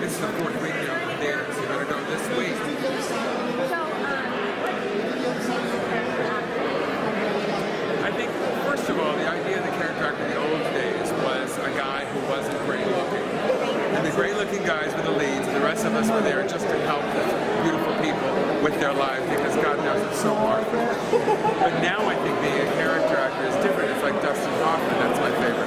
It's not going to make it over there, so you better go this way. I think, first of all, the idea of the character actor in the old days was a guy who wasn't great looking. And the great looking guys were the leads, and the rest of us were there just to help those beautiful people with their lives, because God knows it's so hard for them. But now I think being a character actor is different. It's like Dustin Hoffman, that's my favorite.